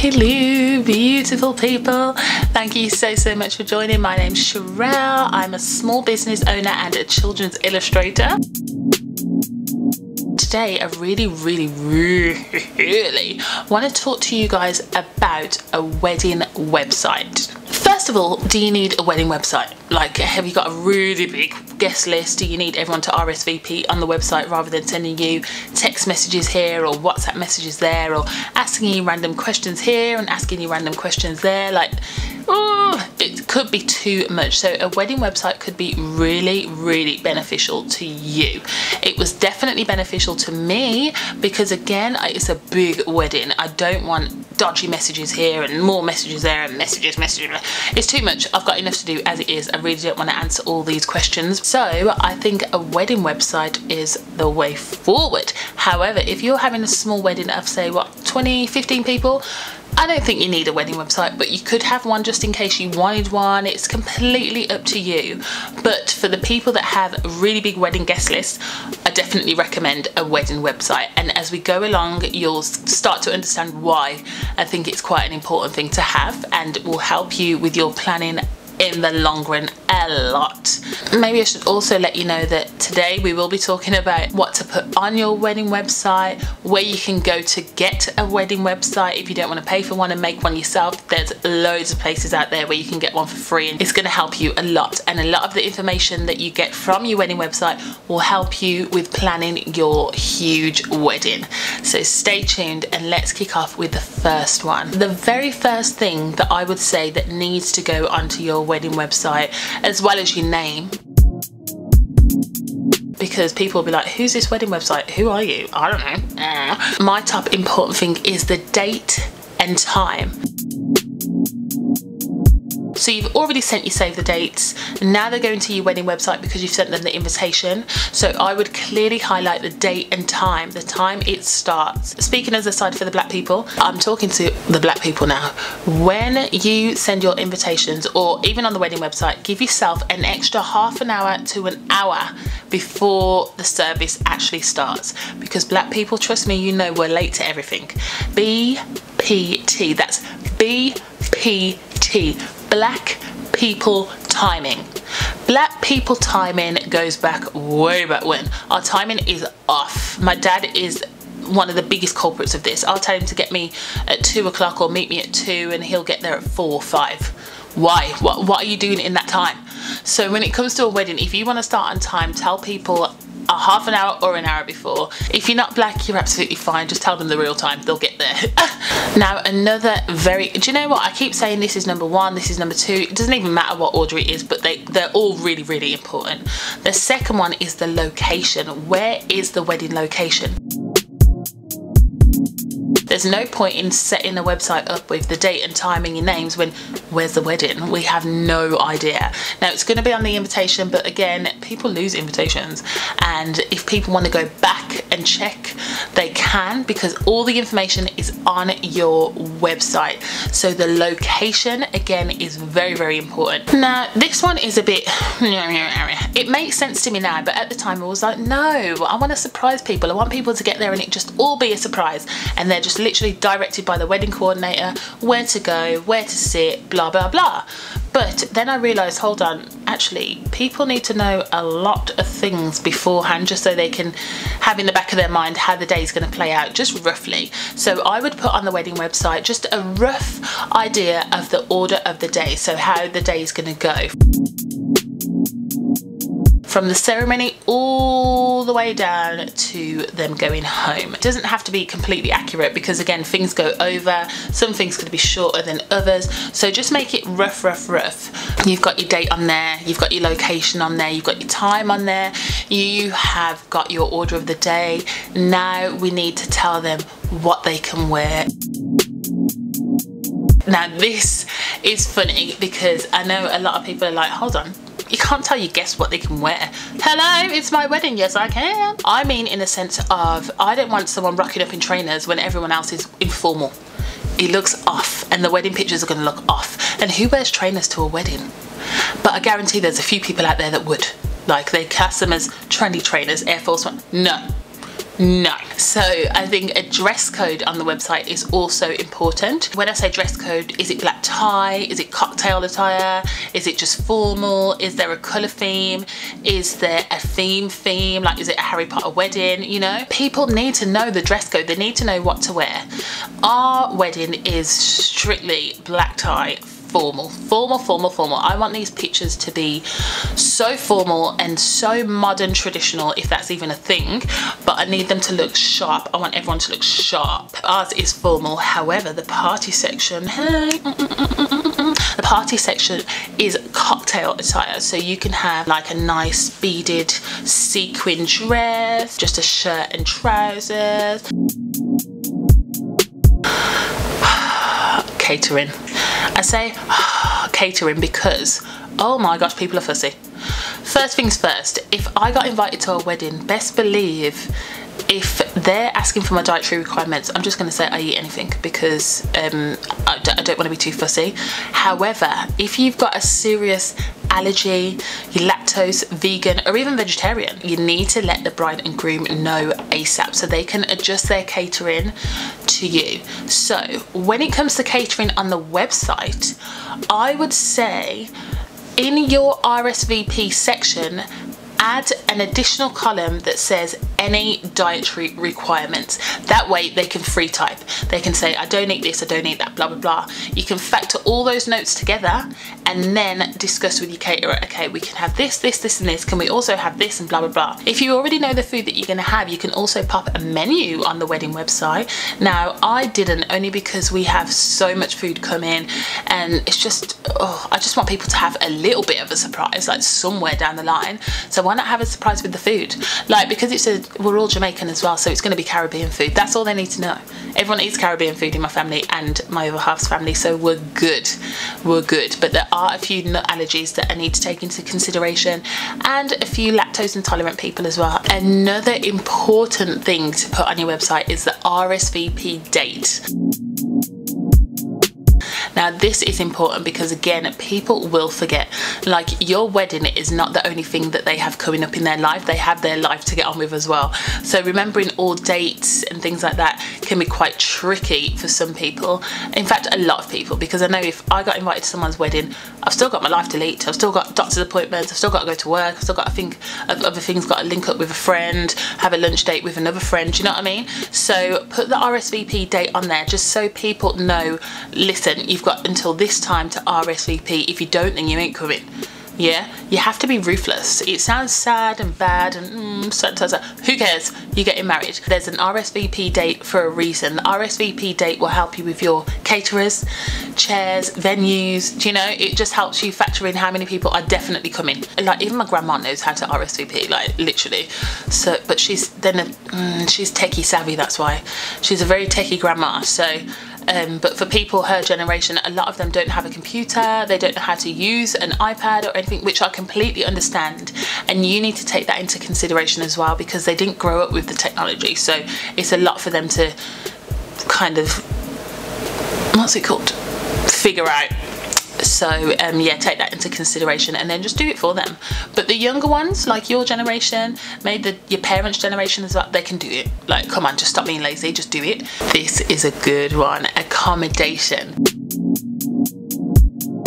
Hello beautiful people, thank you so much for joining. My name's Sherelle. I'm a small business owner and a children's illustrator. Today I really want to talk to you guys about a wedding website. First of all, do you need a wedding website? Like, have you got a really big guest list? Do you need everyone to RSVP on the website rather than sending you text messages here or WhatsApp messages there or asking you random questions here and asking you random questions there? Like, oh, it could be too much. So a wedding website could be really beneficial to you. It was definitely beneficial to me because, again, it's a big wedding. I don't want dodgy messages here and more messages there and messages. It's too much. I've got enough to do as it is. I really don't want to answer all these questions. So I think a wedding website is the way forward. However, if you're having a small wedding of, say, what, 20, 15 people, I don't think you need a wedding website, but you could have one just in case you wanted one. It's completely up to you. But for the people that have a really big wedding guest list, I definitely recommend a wedding website. And as we go along, you'll start to understand why I think it's quite an important thing to have and will help you with your planning in the long run a lot. Maybe I should also let you know that today we will be talking about what to put on your wedding website, where you can go to get a wedding website if you don't want to pay for one and make one yourself. There's loads of places out there where you can get one for free, and it's going to help you a lot. And a lot of the information that you get from your wedding website will help you with planning your huge wedding. So stay tuned and let's kick off with the first one. The very first thing that I would say that needs to go onto your wedding website, as well as your name, because people will be like, who's this wedding website? Who are you? I don't know. My top important thing is the date and time. So you've already sent your save the dates. Now they're going to your wedding website because you've sent them the invitation. So I would clearly highlight the date and time, the time it starts. Speaking as a side for the black people, I'm talking to the black people now. When you send your invitations or even on the wedding website, give yourself an extra half an hour to an hour before the service actually starts. Because black people, trust me, you know we're late to everything. BPT, that's BPT. Black people timing. Black people timing goes back way back when. Our timing is off. My dad is one of the biggest culprits of this. I'll tell him to get me at 2 o'clock or meet me at 2 and he'll get there at 4 or 5. Why? What are you doing in that time? So when it comes to a wedding, if you want to start on time, tell people a half an hour or an hour before. If you're not black, you're absolutely fine. Just tell them the real time, they'll get there. Now, another very, do you know what? I keep saying this is number one, this is number two. It doesn't even matter what order it is, but they're all really important. The second one is the location. Where is the wedding location? There's no point in setting a website up with the date and time and your names when, where's the wedding? We have no idea. Now, it's going to be on the invitation, but again, people lose invitations. And if people want to go back and check, they can, because all the information is on your website. So the location, again, is very important. Now, this one is a bit, it makes sense to me now, but at the time I was like, no, I want to surprise people. I want people to get there and it just all be a surprise. And they're just literally directed by the wedding coordinator where to go, where to sit, blah blah. But then I realized, hold on, actually people need to know a lot of things beforehand just so they can have in the back of their mind how the day is going to play out, just roughly. So I would put on the wedding website just a rough idea of the order of the day, so how the day is going to go from the ceremony all the way down to them going home. It doesn't have to be completely accurate because, again, things go over. Some things could be shorter than others. So just make it rough. You've got your date on there. You've got your location on there. You've got your time on there. You have got your order of the day. Now we need to tell them what they can wear. Now this is funny because I know a lot of people are like, hold on, you can't tell your guests what they can wear. Hello, it's my wedding, yes I can. I mean, in the sense of, I don't want someone rocking up in trainers when everyone else is informal. It looks off and the wedding pictures are gonna look off. And who wears trainers to a wedding? But I guarantee there's a few people out there that would. Like, they class them as trendy trainers, Air Force One. No, No. So I think a dress code on the website is also important. When I say dress code, is it black tie? Is it cocktail attire? Is it just formal? Is there a colour theme? Is there a theme? Like, is it a Harry Potter wedding? You know, people need to know the dress code. They need to know what to wear. Our wedding is strictly black tie. Formal. I want these pictures to be so formal and so modern traditional, if that's even a thing, but I need them to look sharp. I want everyone to look sharp. Ours is formal, however the party section, the party section is cocktail attire, so you can have like a nice beaded sequin dress, just a shirt and trousers. Catering. I say catering because, oh my gosh, people are fussy. First things first, if I got invited to a wedding, best believe if they're asking for my dietary requirements, I'm just going to say I eat anything because I don't want to be too fussy. However, if you've got a serious allergy, you're lactose, vegan or even vegetarian, you need to let the bride and groom know ASAP so they can adjust their catering to you. So when it comes to catering on the website, I would say in your RSVP section, add an additional column that says any dietary requirements. That way they can free type. They can say, I don't eat this, I don't eat that, blah, blah, blah. You can factor all those notes together and then discuss with your caterer, okay, we can have this, this, this, and this. Can we also have this and blah, blah, blah. If you already know the food that you're gonna have, you can also pop a menu on the wedding website. Now, I didn't, only because we have so much food come in and it's just, oh, I just want people to have a little bit of a surprise, like somewhere down the line. So why not have a surprise with the food? Like, because it's a, we're all Jamaican as well, so it's gonna be Caribbean food. That's all they need to know. Everyone eats Caribbean food in my family and my other half's family, so we're good. We're good. But there are a few nut allergies that I need to take into consideration and a few lactose intolerant people as well. Another important thing to put on your website is the RSVP date. Now this is important because again, people will forget. Like, your wedding is not the only thing that they have coming up in their life. They have their life to get on with as well. So remembering all dates and things like that can be quite tricky for some people. In fact, a lot of people, because I know if I got invited to someone's wedding, I've still got my life to lead. I've still got doctor's appointments. I've still got to go to work. I've still got to think of other things, got to link up with a friend, have a lunch date with another friend. Do you know what I mean? So put the RSVP date on there just so people know, listen, you've got until this time to RSVP. If you don't, then you ain't coming. Yeah, you have to be ruthless. It sounds sad and bad and sad. Who cares? You're getting married. There's an RSVP date for a reason. The RSVP date will help you with your caterers, chairs, venues. Do you know, it just helps you factor in how many people are definitely coming. Like, even my grandma knows how to RSVP, like literally. So, but she's then she's techie savvy. That's why she's a very techie grandma. So. But for people her generation, a lot of them don't have a computer, they don't know how to use an iPad or anything, which I completely understand. And you need to take that into consideration as well, because they didn't grow up with the technology. So it's a lot for them to kind of, what's it called? Figure out. So yeah, take that into consideration and then just do it for them. But the younger ones, like your generation, maybe your parents' generation as well, they can do it. Like, come on, just stop being lazy, just do it. This is a good one, accommodation.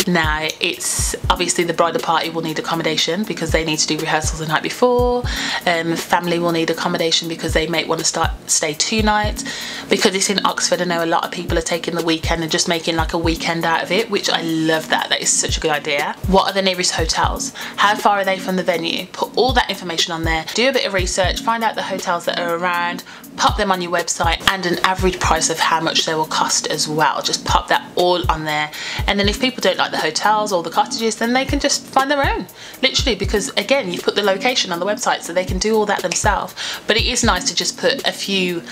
Now, it's obviously the bridal party will need accommodation because they need to do rehearsals the night before. Family will need accommodation because they may want to stay 2 nights. Because it's in Oxford, I know a lot of people are taking the weekend and just making like a weekend out of it, which I love that. That is such a good idea. What are the nearest hotels? How far are they from the venue? Put all that information on there. Do a bit of research, find out the hotels that are around, pop them on your website, and an average price of how much they will cost as well. Just pop that all on there. And then if people don't like the hotels or the cottages, then they can just find their own, literally, because again, you've put the location on the website so they can do all that themselves. But it is nice to just put a few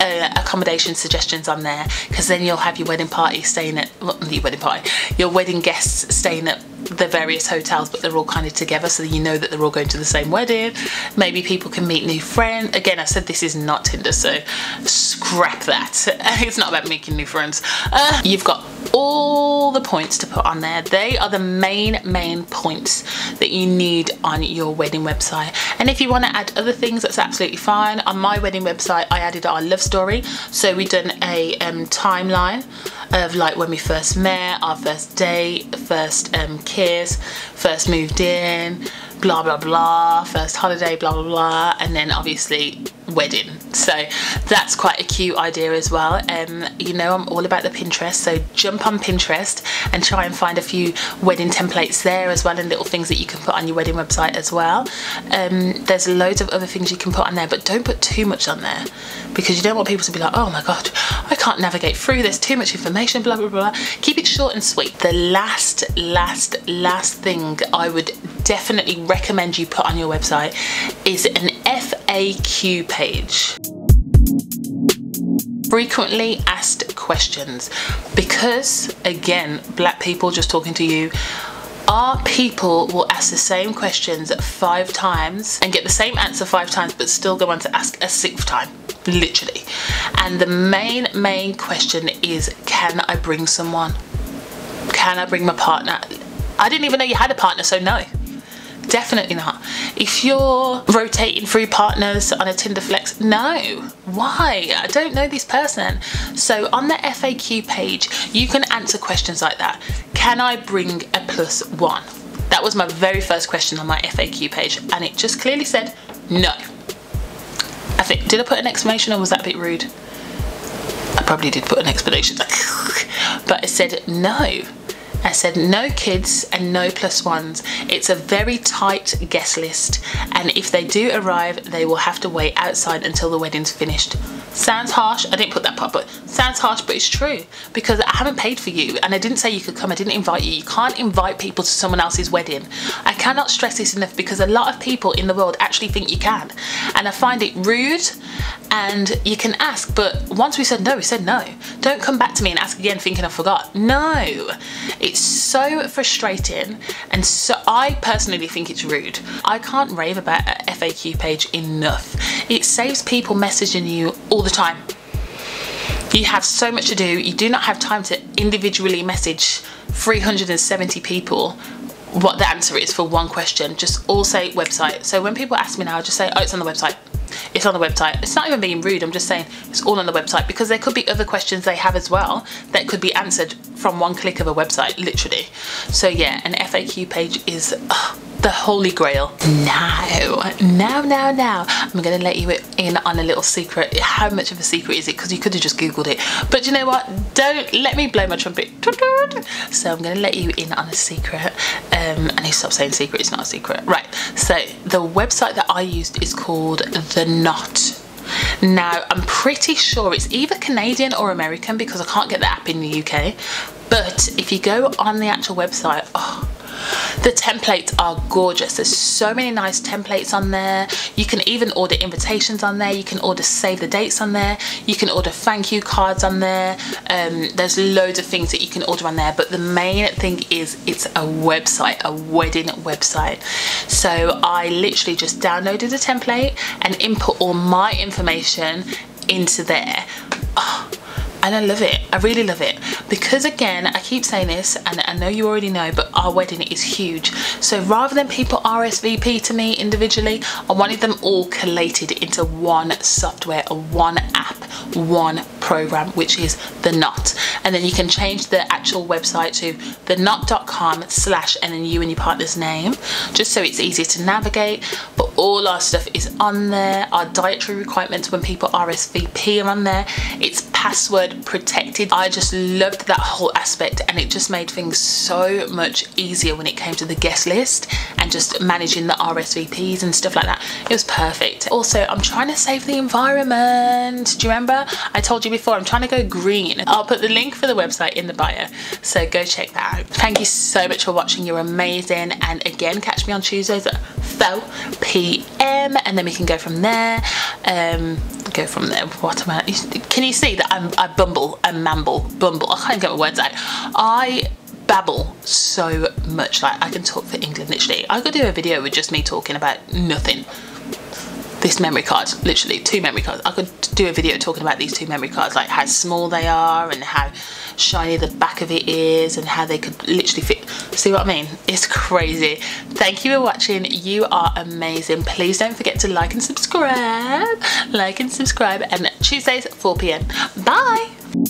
accommodation suggestions on there, because then you'll have your wedding party staying at, well, your wedding party, your wedding guests staying at the various hotels, but they're all kind of together, so you know that they're all going to the same wedding. Maybe people can meet new friends. Again, I said this is not Tinder, so scrap that. It's not about making new friends. You've got all the points to put on there. They are the main points that you need on your wedding website. And if you want to add other things, that's absolutely fine. On my wedding website, I added our love story. So we done a timeline of like when we first met, our first date, first kiss, first moved in, blah blah blah, first holiday, blah blah blah, and then obviously wedding. So that's quite a cute idea as well. You know, I'm all about the Pinterest, so jump on Pinterest and try and find a few wedding templates there as well, and little things that you can put on your wedding website as well. There's loads of other things you can put on there, but don't put too much on there, because you don't want people to be like, oh my god, I can't navigate through, there's too much information, blah blah blah. Keep it short and sweet. The last thing I would definitely recommend you put on your website is an FAQ page. Frequently asked questions, because again, black people, just talking to you, our people will ask the same questions 5 times and get the same answer 5 times, but still go on to ask a 6th time, literally. And the main question is, can I bring someone? Can I bring my partner? I didn't even know you had a partner, so no. Definitely not. If you're rotating through partners on a Tinder flex, no. Why? I don't know this person. So on the FAQ page, you can answer questions like that. Can I bring a +1? That was my very first question on my FAQ page, and it just clearly said no. I think, did I put an exclamation, or was that a bit rude? I probably did put an explanation, but it said no. I said no kids and no +1s. It's a very tight guest list, and if they do arrive, they will have to wait outside until the wedding's finished. Sounds harsh. I didn't put that part, but sounds harsh, but it's true, because I haven't paid for you, and I didn't say you could come. I didn't invite you. You can't invite people to someone else's wedding. I cannot stress this enough, because a lot of people in the world actually think you can, and I find it rude. And you can ask, but once we said no. Don't come back to me and ask again thinking I forgot. No. It's so frustrating, and so I personally think it's rude. I can't rave about an FAQ page enough. It saves people messaging you all the time. You have so much to do. You do not have time to individually message 370 people what the answer is for one question. Just all say website. So when people ask me now, I just say, oh, it's on the website. It's on the website. It's not even being rude, I'm just saying it's all on the website, because there could be other questions they have as well that could be answered from one click of a website, literally. So yeah, an FAQ page is the holy grail. Now I'm gonna let you in on a little secret. How much of a secret is it? Because you could have just googled it, but you know what, don't let me blow my trumpet. So I'm gonna let you in on a secret. I need to stop saying secret, it's not a secret. Right, so the website that I used is called The Knot. Now I'm pretty sure it's either Canadian or American, because I can't get the app in the UK, but if you go on the actual website, oh, the templates are gorgeous. There's so many nice templates on there. You can even order invitations on there. You can order save the dates on there. You can order thank you cards on there. There's loads of things that you can order on there, but the main thing is it's a website, a wedding website. So I literally just downloaded a template and input all my information into there. Oh, and I love it. I really love it, because again, I keep saying this, and I know you already know, but our wedding is huge. So rather than people RSVP to me individually, I wanted them all collated into one software, one app, one program, which is The Knot. And then you can change the actual website to thenot.com/ and then you and your partner's name, just so it's easier to navigate. But all our stuff is on there. Our dietary requirements when people RSVP are on there. It's password protected. I just loved that whole aspect, and it just made things so much easier when it came to the guest list and just managing the RSVPs and stuff like that. It was perfect. Also, I'm trying to save the environment. Do you remember? I told you before, I'm trying to go green. I'll put the link for the website in the bio, so go check that out. Thank you so much for watching. You're amazing. And again, catch me on Tuesdays at 4 p.m. and then we can go from there. Go from there. What am I? Can you see that I bumble and mamble? I can't get my words out. I babble so much. Like, I can talk for England, literally. I could do a video with just me talking about nothing. this memory card, literally two memory cards. I could do a video talking about these two memory cards, like how small they are and how shiny the back of it is and how they could literally fit. See what I mean? It's crazy. Thank you for watching. You are amazing. Please don't forget to like and subscribe. Like and subscribe. And Tuesdays at 4 p.m. Bye.